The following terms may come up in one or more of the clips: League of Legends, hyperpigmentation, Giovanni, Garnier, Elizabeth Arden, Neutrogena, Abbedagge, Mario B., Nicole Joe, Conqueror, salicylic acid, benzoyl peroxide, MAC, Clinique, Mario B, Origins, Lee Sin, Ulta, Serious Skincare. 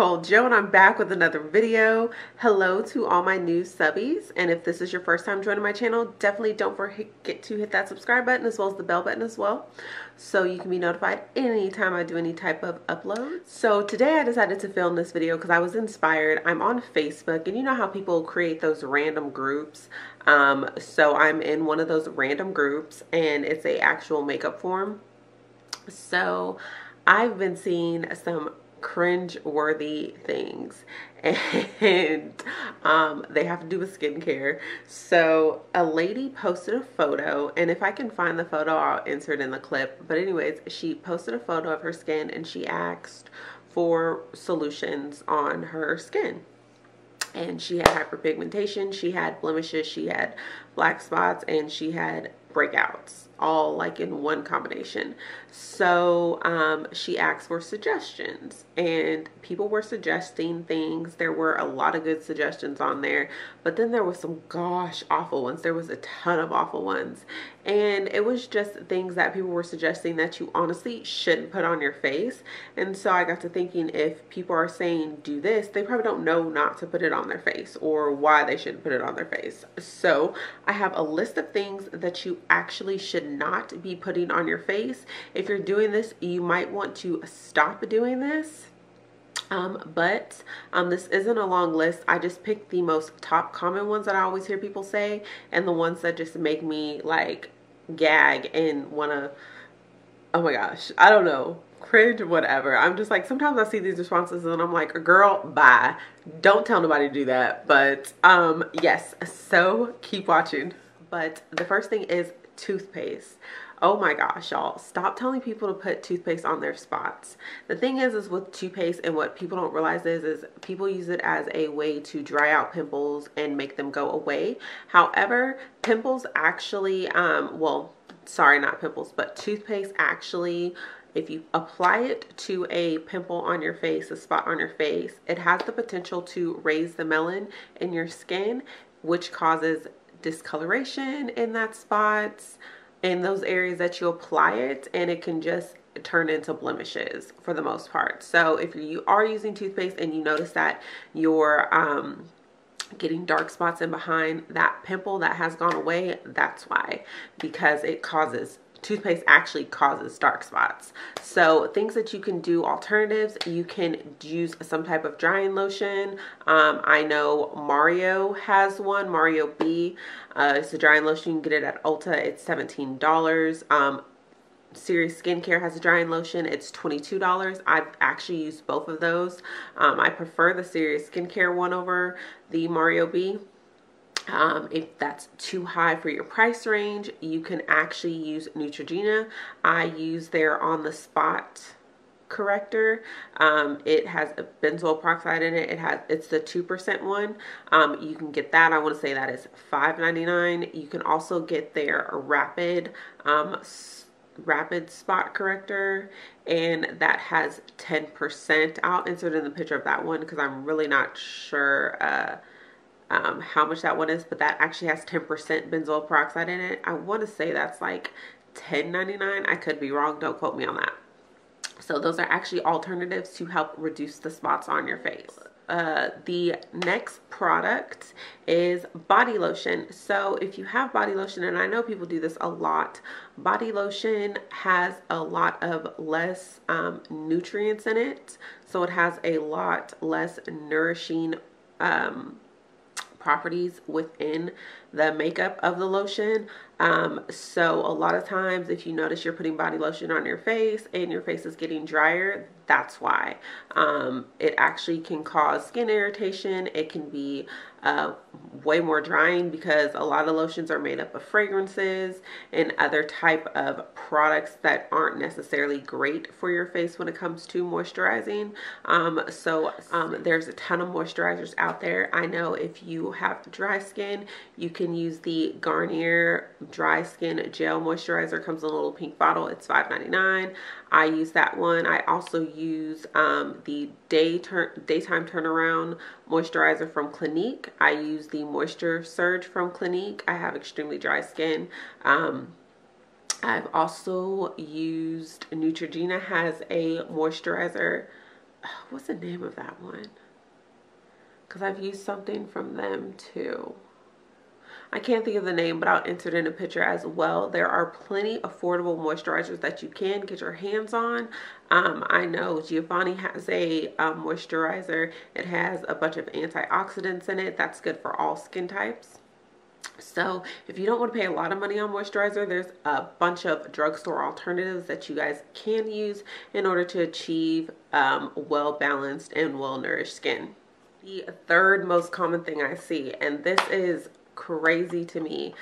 Nicole Joe, and I'm back with another video. Hello to all my new subbies, and if this is your first time joining my channel, definitely don't forget to hit that subscribe button as well as the bell button as well, so you can be notified anytime I do any type of upload. So today I decided to film this video because I was inspired. I'm on Facebook, and you know how people create those random groups. So I'm in one of those random groups, and it's an actual makeup forum. So I've been seeing some cringe-worthy things, and they have to do with skincare. So a lady posted a photo, and if I can find the photo, I'll insert in the clip. But anyways, she posted a photo of her skin, and she asked for solutions on her skin. And she had hyperpigmentation, she had blemishes, she had black spots, and she had breakouts, all like in one combination. So she asked for suggestions, and people were suggesting things. There were a lot of good suggestions on there, but then there was some gosh awful ones. There was a ton of awful ones, and it was just things that people were suggesting that you honestly shouldn't put on your face. And so I got to thinking, if people are saying do this, they probably don't know not to put it on their face or why they shouldn't put it on their face. So I have a list of things that you actually should not be putting on your face. If you're doing this, you might want to stop doing this. This isn't a long list. I just picked the most top common ones that I always hear people say, and the ones that just make me like gag and wanna, oh my gosh, I don't know, cringe, whatever. I'm just like, sometimes I see these responses and I'm like, girl, bye. Don't tell nobody to do that. But yes, so keep watching. But the first thing is toothpaste. Oh my gosh, y'all, stop telling people to put toothpaste on their spots. The thing is with toothpaste, and what people don't realize is people use it as a way to dry out pimples and make them go away. However, pimples actually, well, sorry, not pimples, but toothpaste actually, if you apply it to a pimple on your face, a spot on your face, it has the potential to raise the melan in your skin, which causes discoloration in that spots, in those areas that you apply it, and it can just turn into blemishes for the most part. So if you are using toothpaste and you notice that you're getting dark spots in behind that pimple that has gone away, that's why, because it causes, toothpaste actually causes dark spots. So things that you can do, alternatives, you can use some type of drying lotion. I know Mario has one, Mario B. It's a drying lotion. You can get it at Ulta. It's $17. Serious Skincare has a drying lotion. It's $22. I've actually used both of those. I prefer the Serious Skincare one over the Mario B. If that's too high for your price range, you can actually use Neutrogena. I use their on the spot corrector. It has a benzoyl peroxide in it. It's the 2% one. You can get that. I want to say that is $5.99. You can also get their rapid spot corrector, and that has 10%. I'll insert in the picture of that one because I'm really not sure how much that one is, but that actually has 10% benzoyl peroxide in it. I want to say that's like $10.99. I could be wrong. Don't quote me on that. So those are actually alternatives to help reduce the spots on your face. The next product is body lotion. So if you have body lotion, and I know people do this a lot, body lotion has a lot of less nutrients in it. So it has a lot less nourishing properties within the makeup of the lotion. So a lot of times if you notice you're putting body lotion on your face and your face is getting drier, that's why. It actually can cause skin irritation. It can be way more drying because a lot of lotions are made up of fragrances and other type of products that aren't necessarily great for your face when it comes to moisturizing. There's a ton of moisturizers out there. I know if you have dry skin, you can use the Garnier Dry Skin Gel Moisturizer. Comes in a little pink bottle. It's $5.99. I use that one. I also use the Daytime Turnaround Moisturizer from Clinique. I use the Moisture Surge from Clinique. I have extremely dry skin. I've also used, Neutrogena has a moisturizer what's the name of that one? Because I've used something from them too. I can't think of the name, but I'll insert in a picture as well. There are plenty affordable moisturizers that you can get your hands on. I know Giovanni has a moisturizer. It has a bunch of antioxidants in it. That's good for all skin types. So if you don't want to pay a lot of money on moisturizer, there's a bunch of drugstore alternatives that you guys can use in order to achieve well-balanced and well-nourished skin. The third most common thing I see, and this is crazy to me,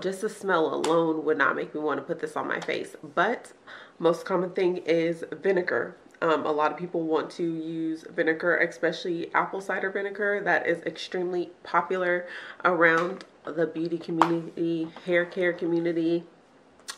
just the smell alone would not make me want to put this on my face, but most common thing is vinegar. A lot of people want to use vinegar, especially apple cider vinegar. That is extremely popular around the beauty community, hair care community.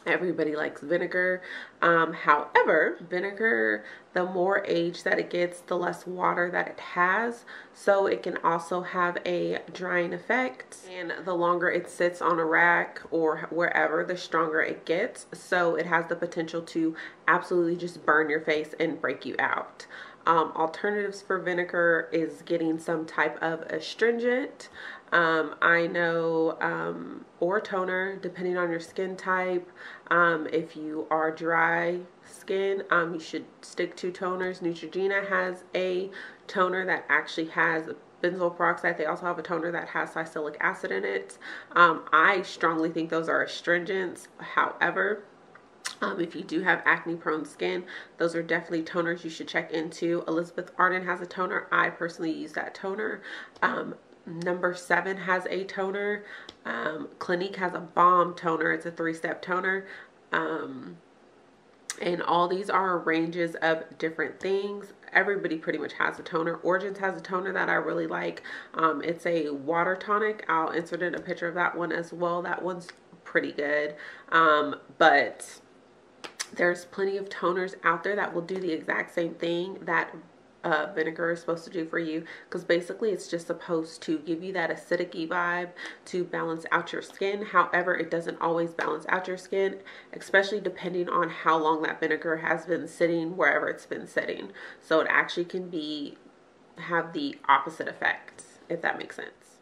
Everybody likes vinegar. However, vinegar, the more age that it gets, the less water that it has, so it can also have a drying effect, and the longer it sits on a rack or wherever, the stronger it gets, so it has the potential to absolutely just burn your face and break you out. Alternatives for vinegar is getting some type of astringent. I know, or toner, depending on your skin type. If you are dry skin, you should stick to toners. Neutrogena has a toner that actually has benzoyl peroxide. They also have a toner that has salicylic acid in it. I strongly think those are astringents. However, if you do have acne prone skin, those are definitely toners you should check into. Elizabeth Arden has a toner. I personally use that toner. Number 7 has a toner. Clinique has a balm toner. It's a 3-step toner. And all these are ranges of different things. Everybody pretty much has a toner. Origins has a toner that I really like. It's a water tonic. I'll insert in a picture of that one as well. That one's pretty good. But there's plenty of toners out there that will do the exact same thing that vinegar is supposed to do for you, because basically it's just supposed to give you that acidic-y vibe to balance out your skin. However, it doesn't always balance out your skin, especially depending on how long that vinegar has been sitting wherever it's been sitting. So it actually can have the opposite effect, if that makes sense.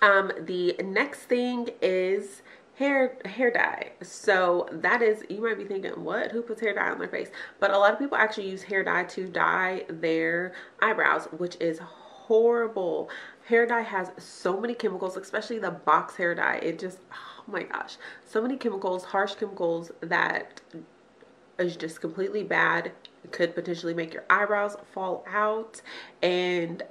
The next thing is hair dye. So that is, you might be thinking, what, who puts hair dye on their face? But a lot of people actually use hair dye to dye their eyebrows, which is horrible. Hair dye has so many chemicals, especially the box hair dye. It just, oh my gosh, so many chemicals, harsh chemicals, that is just completely bad. It could potentially make your eyebrows fall out, and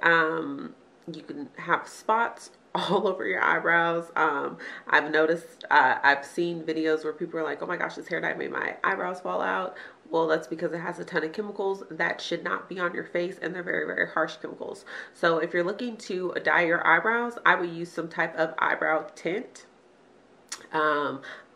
you can have spots all over your eyebrows. I've noticed, I've seen videos where people are like, oh my gosh, this hair dye made my eyebrows fall out. Well, that's because it has a ton of chemicals that should not be on your face, and they're very, very harsh chemicals. So if you're looking to dye your eyebrows, I would use some type of eyebrow tint.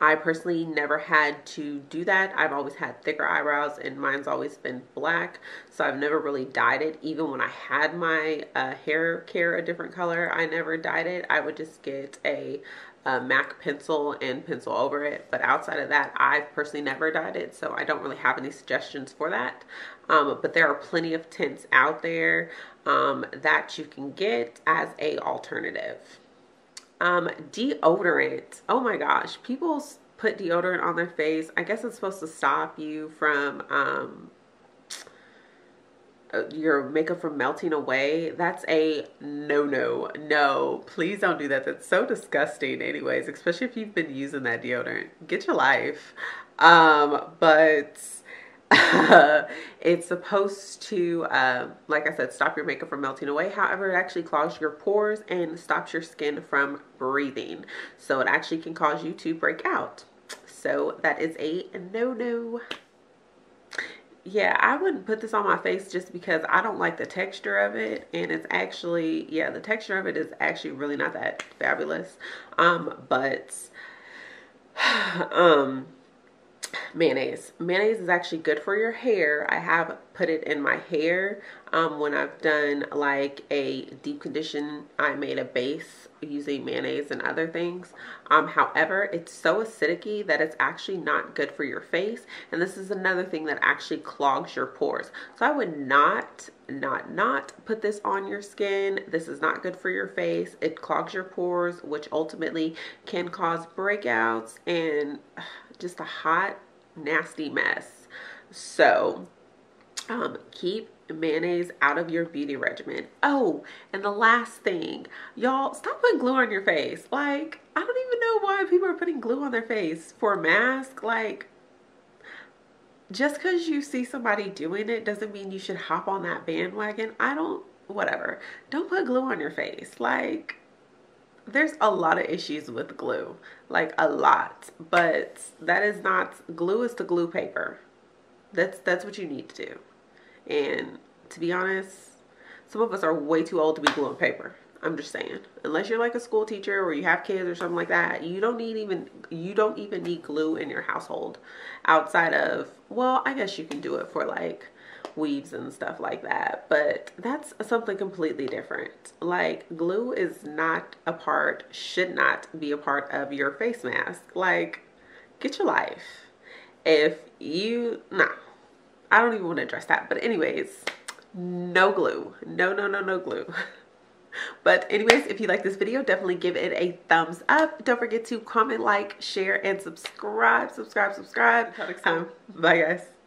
I personally never had to do that. I've always had thicker eyebrows, and mine's always been black, so I've never really dyed it. Even when I had my hair care a different color, I never dyed it. I would just get a MAC pencil and pencil over it, but outside of that, I've personally never dyed it, so I don't really have any suggestions for that. But there are plenty of tints out there that you can get as a alternative. Deodorant. Oh my gosh, people put deodorant on their face. I guess it's supposed to stop you from your makeup from melting away. That's a no, please don't do that. That's so disgusting. Anyways, especially if you've been using that deodorant, get your life. But it's supposed to, like I said, stop your makeup from melting away. However, it actually clogs your pores and stops your skin from breathing. So it actually can cause you to break out. So that is a no-no. Yeah, I wouldn't put this on my face just because I don't like the texture of it. And it's actually, yeah, the texture of it is actually really not that fabulous. mayonnaise. Mayonnaise is actually good for your hair. I have put it in my hair when I've done like a deep condition. I made a base using mayonnaise and other things. However, it's so acidic-y that it's actually not good for your face, and this is another thing that actually clogs your pores. So I would not put this on your skin. This is not good for your face. It clogs your pores, which ultimately can cause breakouts and just a hot, nasty mess. So keep mayonnaise out of your beauty regimen. Oh, and the last thing, y'all, stop putting glue on your face. Like, I don't even know why people are putting glue on their face for a mask. Like, just because you see somebody doing it doesn't mean you should hop on that bandwagon. Whatever. Don't put glue on your face. Like, there's a lot of issues with glue. Like, a lot. But that is not, glue is the glue paper. That's what you need to do. And to be honest, some of us are way too old to be gluing paper. I'm just saying, unless you're like a school teacher or you have kids or something like that, you don't even need glue in your household outside of, well, I guess you can do it for like weaves and stuff like that, but that's something completely different. Like, glue is not a part, should not be a part of your face mask. Like, get your life. I don't even want to address that. But anyways, no glue. No glue. But anyways, if you like this video, definitely give it a thumbs up. Don't forget to comment, like, share, and subscribe. Bye guys.